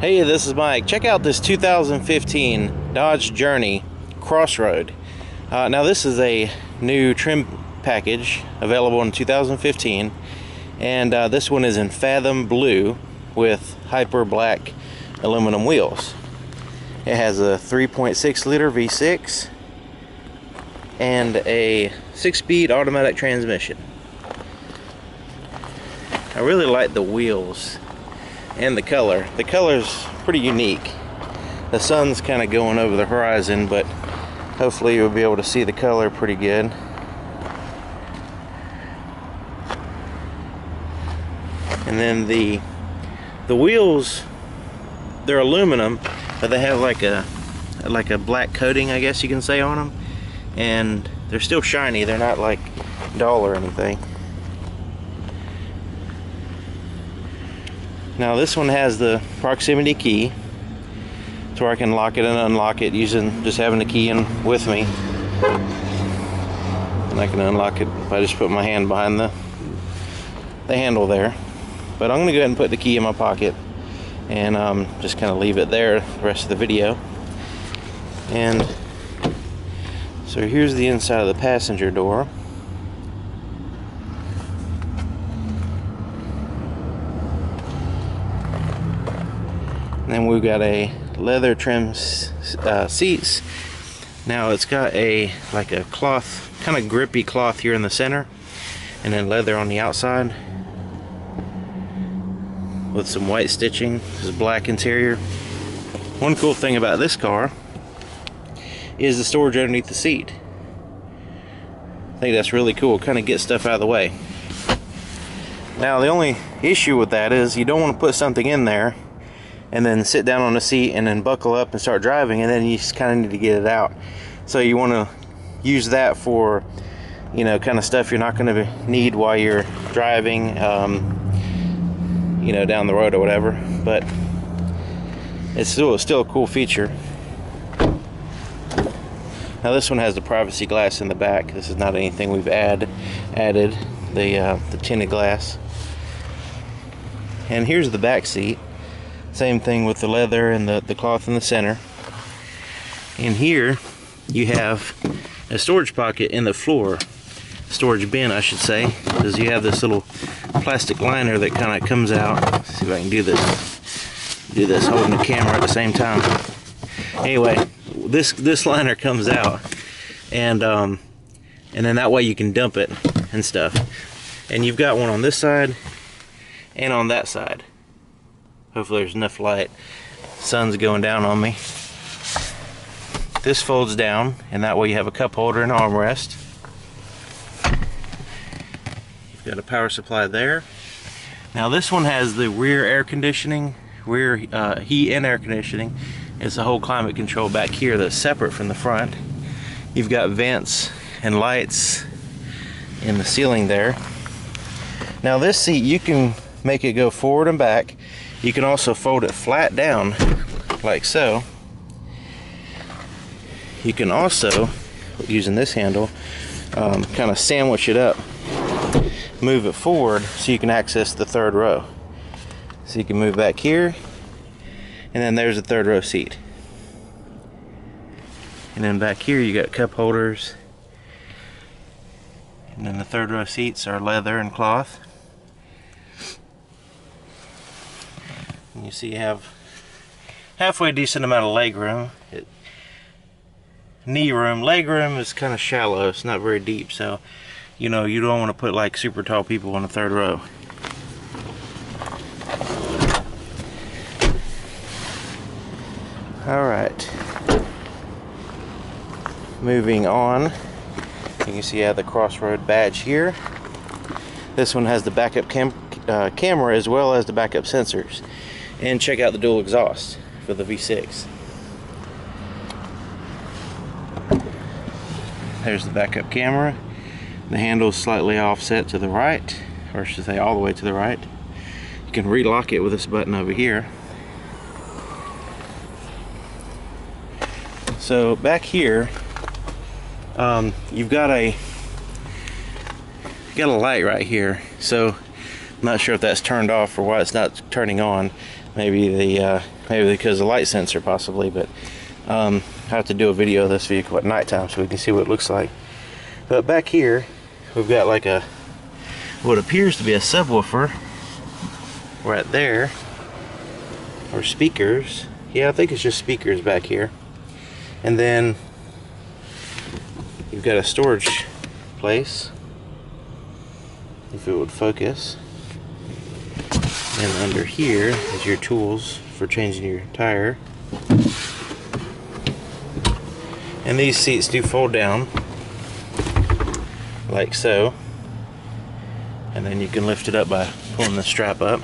Hey, this is Mike. Check out this 2015 Dodge Journey Crossroad. Now this is a new trim package available in 2015, and this one is in Fathom Blue with hyper black aluminum wheels. It has a 3.6-liter V6 and a 6-speed automatic transmission. I really like the wheels. And the color. The color's pretty unique. The sun's kind of going over the horizon, but hopefully you'll be able to see the color pretty good. And then the wheels, they're aluminum, but they have like a black coating, I guess you can say, on them. And they're still shiny. They're not like dull or anything. Now this one has the proximity key, to where I can lock it and unlock it using just having the key in with me. And I can unlock it if I just put my hand behind the handle there. But I'm going to go ahead and put the key in my pocket and just kind of leave it there the rest of the video. And so here's the inside of the passenger door. And then we've got a leather trim seats. Now it's got like a cloth, kind of grippy cloth here in the center, and then leather on the outside with some white stitching. This is black interior. One cool thing about this car is the storage underneath the seat. I think that's really cool. Kind of gets stuff out of the way. Now the only issue with that is you don't want to put something in there and then sit down on the seat and then buckle up and start driving, and then you just kind of need to get it out. So you want to use that for, you know, kind of stuff you're not going to need while you're driving, you know, down the road or whatever. But it's still a cool feature. Now this one has the privacy glass in the back. This is not anything we've added, the tinted glass. And here's the back seat. Same thing with the leather and the cloth in the center. And here you have a storage pocket in the floor, storage bin I should say, because you have this little plastic liner that kind of comes out. Let's see if I can do this holding the camera at the same time. Anyway, this liner comes out, and then that way you can dump it and stuff. And you've got one on this side and on that side. Hopefully there's enough light. Sun's going down on me. This folds down, and that way you have a cup holder and armrest. You've got a power supply there. Now this one has the rear air conditioning, rear heat and air conditioning. It's a whole climate control back here that's separate from the front. You've got vents and lights in the ceiling there. Now this seat, you can make it go forward and back. You can also fold it flat down like so. You can also, using this handle, kind of sandwich it up, move it forward so you can access the third row. So you can move back here, and then there's the third row seat. And then back here you got cup holders, and then the third row seats are leather and cloth. You see you have halfway decent amount of leg room. Knee room. Leg room is kind of shallow. It's not very deep, so you know you don't want to put like super tall people in the third row. Alright. Moving on. You can see I have the Crossroad badge here. This one has the backup camera as well as the backup sensors. And check out the dual exhaust for the V6. There's the backup camera. The handle's slightly offset to the right, or should I say all the way to the right. You can relock it with this button over here. So back here, you've got a light right here. So I'm not sure if that's turned off or why it's not turning on. maybe because of the light sensor possibly, but I have to do a video of this vehicle at nighttime so we can see what it looks like. But back here we've got like a what appears to be a subwoofer right there, or speakers. Yeah, I think it's just speakers back here. And then you've got a storage place, if it would focus. And under here is your tools for changing your tire. And these seats do fold down like so, and then you can lift it up by pulling the strap up.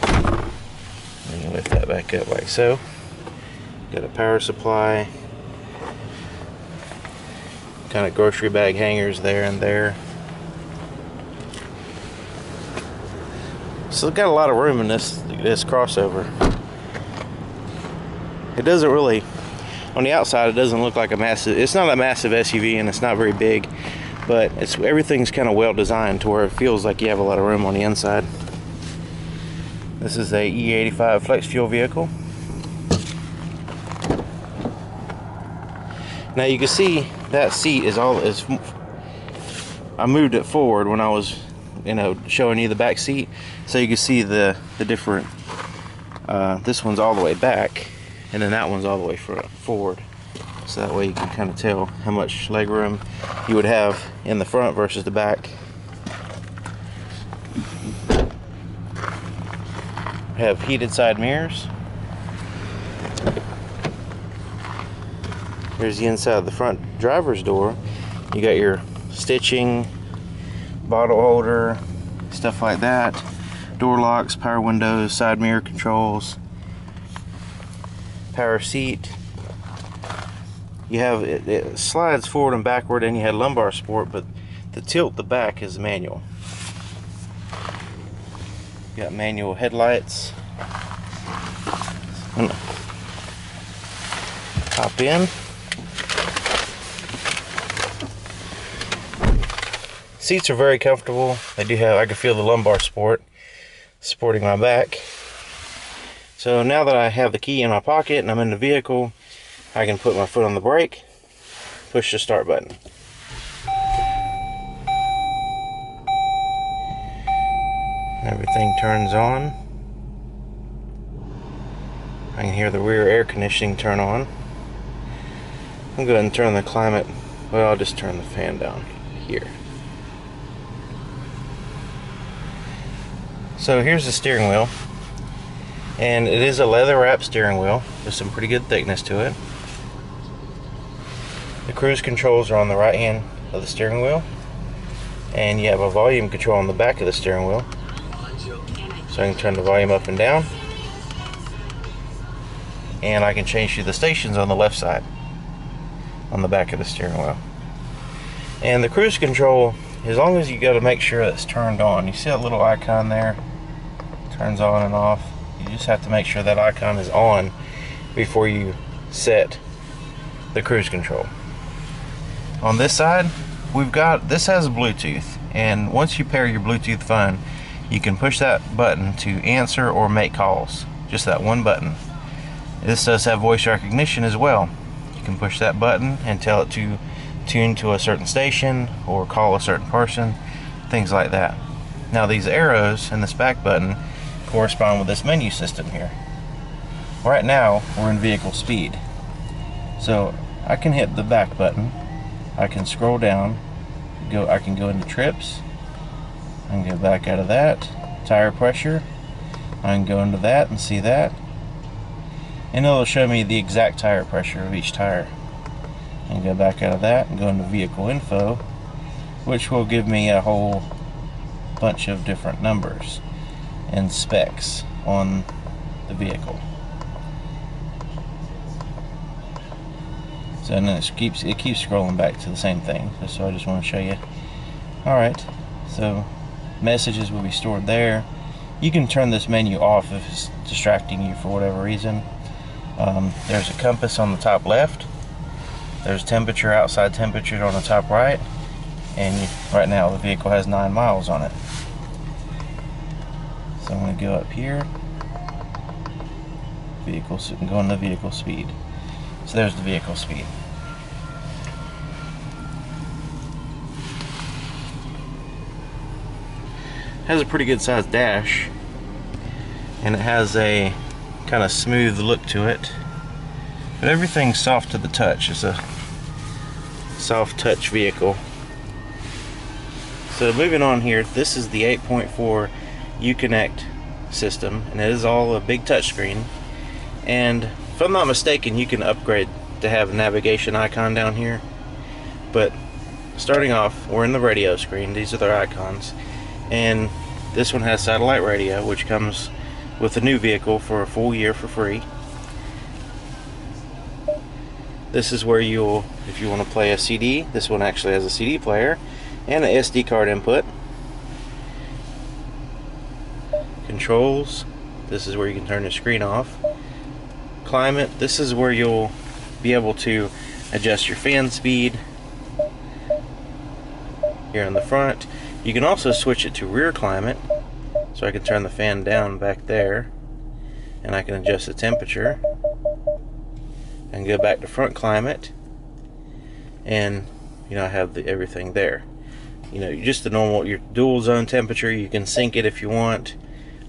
And you lift that back up like so. Got a power supply, kind of grocery bag hangers there and there. So it's got a lot of room in this crossover. It doesn't really, on the outside it doesn't look like a massive, it's not a massive SUV and it's not very big, but it's, everything's kind of well designed to where it feels like you have a lot of room on the inside. This is a E85 flex fuel vehicle. Now you can see that seat is all, is, I moved it forward when I was, you know, showing you the back seat, so you can see the different, this one's all the way back and then that one's all the way forward, so that way you can kind of tell how much leg room you would have in the front versus the back. We have heated side mirrors. Here's the inside of the front driver's door. You got your stitching, bottle holder, stuff like that, door locks, power windows, side mirror controls, power seat. You have it, it slides forward and backward, and you had lumbar support, but the tilt the back is manual. You got manual headlights. Hop in. Seats are very comfortable. They do have, I can feel the lumbar support supporting my back. So now that I have the key in my pocket and I'm in the vehicle, I can put my foot on the brake, push the start button. Everything turns on. I can hear the rear air conditioning turn on. I'm going to go ahead and turn the climate, well, I'll just turn the fan down here. So here's the steering wheel, and it is a leather wrapped steering wheel with some pretty good thickness to it. The cruise controls are on the right hand of the steering wheel, and you have a volume control on the back of the steering wheel, so I can turn the volume up and down, and I can change to the stations on the left side on the back of the steering wheel. And the cruise control, as long as you got to make sure it's turned on, you see that little icon there, turns on and off. You just have to make sure that icon is on before you set the cruise control. On this side, we've got, this has Bluetooth, and once you pair your Bluetooth phone, you can push that button to answer or make calls, just that one button. This does have voice recognition as well. You can push that button and tell it to tune to a certain station or call a certain person, things like that. Now these arrows and this back button correspond with this menu system here. Right now we're in vehicle speed, so I can hit the back button, I can scroll down, go, I can go into trips, I can go back out of that, tire pressure, I can go into that and see that, and it'll show me the exact tire pressure of each tire. And go back out of that and go into vehicle info, which will give me a whole bunch of different numbers and specs on the vehicle. So then it keeps scrolling back to the same thing. So I just want to show you. All right, so messages will be stored there. You can turn this menu off if it's distracting you for whatever reason. There's a compass on the top left. There's temperature, outside temperature on the top right, and you, right now the vehicle has 9 miles on it. So I'm going to go up here, vehicle, so you can go into vehicle speed. So there's the vehicle speed. Has a pretty good sized dash, and it has a kind of smooth look to it, but everything's soft to the touch. It's a soft touch vehicle. So moving on here, this is the 8.4 Uconnect system, and it is all a big touchscreen. And if I'm not mistaken, you can upgrade to have a navigation icon down here. But starting off, we're in the radio screen. These are their icons. And this one has satellite radio, which comes with the new vehicle for a full year for free. This is where you'll, if you want to play a CD, this one actually has a CD player and an SD card input. Controls, this is where you can turn the screen off. Climate, this is where you'll be able to adjust your fan speed. Here in the front, you can also switch it to rear climate, so I can turn the fan down back there, and I can adjust the temperature, and go back to front climate, and you know I have everything there. You know, just the normal, your dual zone temperature. You can sync it if you want,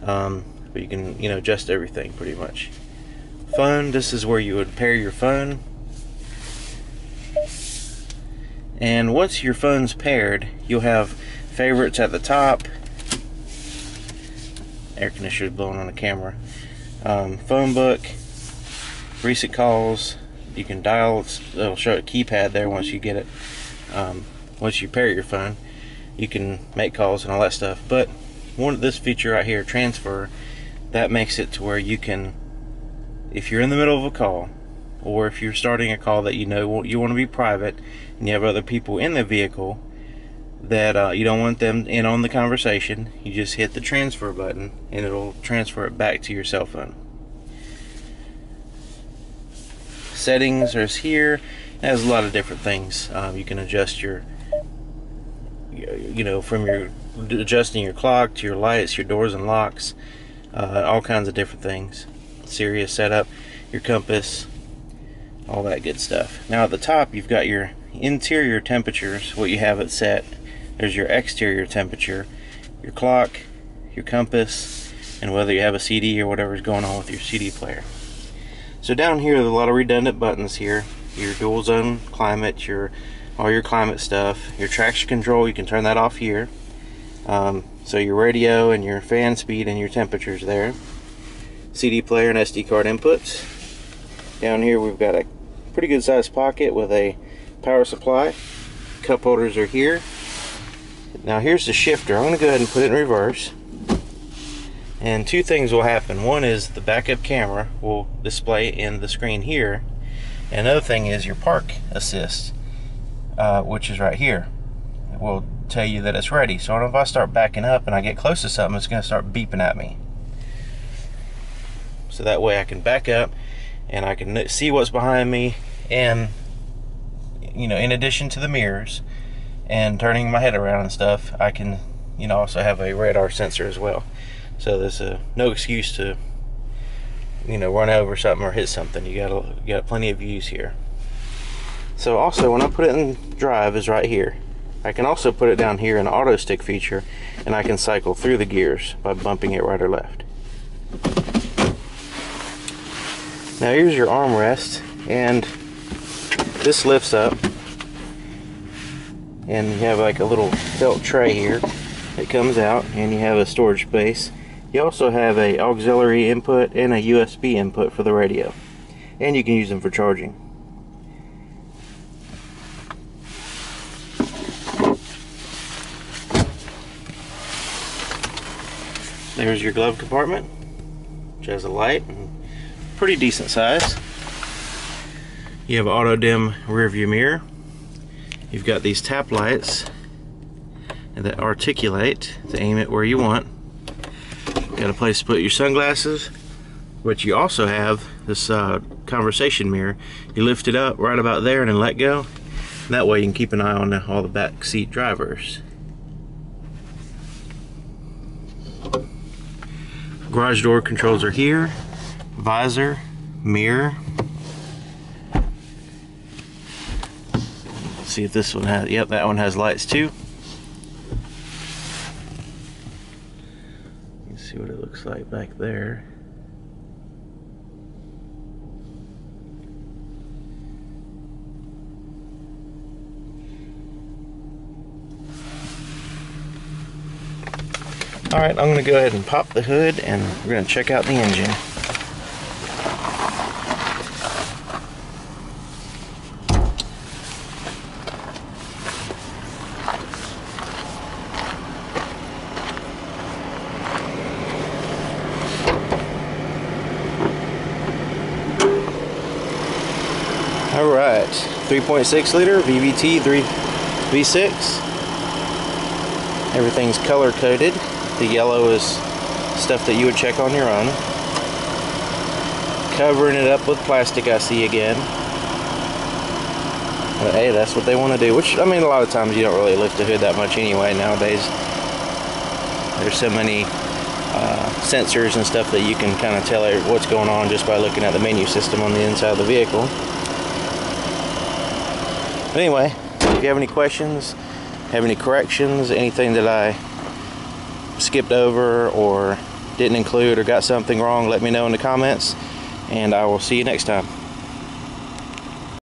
but you can adjust everything pretty much. Phone. This is where you would pair your phone, and once your phone's paired, you'll have favorites at the top. Air conditioner is blowing on the camera. Phone book, recent calls. You can dial. It'll show a keypad there once you get it. Once you pair your phone, you can make calls and all that stuff. But this feature right here, transfer, that makes it to where you can, if you're in the middle of a call, or if you're starting a call that you want to be private, and you have other people in the vehicle that you don't want them in on the conversation, you just hit the transfer button and it'll transfer it back to your cell phone. Settings is here. It has a lot of different things. You can adjust your, from your adjusting your clock to your lights, your doors and locks, all kinds of different things. Sirius setup, your compass, all that good stuff. Now at the top, you've got your interior temperatures, what you have it set. There's your exterior temperature, your clock, your compass, and whether you have a CD or whatever's going on with your CD player. So down here, there's a lot of redundant buttons here. Your dual zone climate, all your climate stuff, your traction control, you can turn that off here. So your radio and your fan speed and your temperatures there. CD player and SD card inputs. Down here we've got a pretty good sized pocket with a power supply. Cup holders are here. Now here's the shifter. I'm going to go ahead and put it in reverse. And two things will happen. One is the backup camera will display in the screen here. And another thing is your park assist, which is right here. It will tell you that it's ready. So if I start backing up and I get close to something, it's going to start beeping at me. So that way I can back up and I can see what's behind me, and in addition to the mirrors and turning my head around and stuff, I can also have a radar sensor as well. So there's no excuse to run over something or hit something. You got plenty of views here. So also when I put it in drive is right here. I can also put it down here in auto stick feature, and I can cycle through the gears by bumping it right or left. Now here's your armrest, and this lifts up, and you have like a little felt tray here. It comes out, and you have a storage space. You also have an auxiliary input and a USB input for the radio, and you can use them for charging. There's your glove compartment, which has a light. Pretty decent size. You have auto dim rear view mirror. You've got these tap lights that articulate to aim it where you want. You've got a place to put your sunglasses, which you also have this conversation mirror. You lift it up right about there and then let go. That way you can keep an eye on all the back seat drivers. Garage door controls are here. visor, mirror. Let's see if this one has, yep, that one has lights too. Let's see what it looks like back there. Alright, I'm going to go ahead and pop the hood and we're going to check out the engine. Alright, 3.6-liter VVT V6. Everything's color coded. The yellow is stuff that you would check on your own. Covering it up with plastic, I see again. But hey, that's what they want to do. Which, I mean, a lot of times you don't really lift the hood that much anyway nowadays. There's so many sensors and stuff that you can kind of tell what's going on just by looking at the menu system on the inside of the vehicle. But anyway, if you have any questions, have any corrections, anything that I skipped over or didn't include or got something wrong, let me know in the comments, and I will see you next time.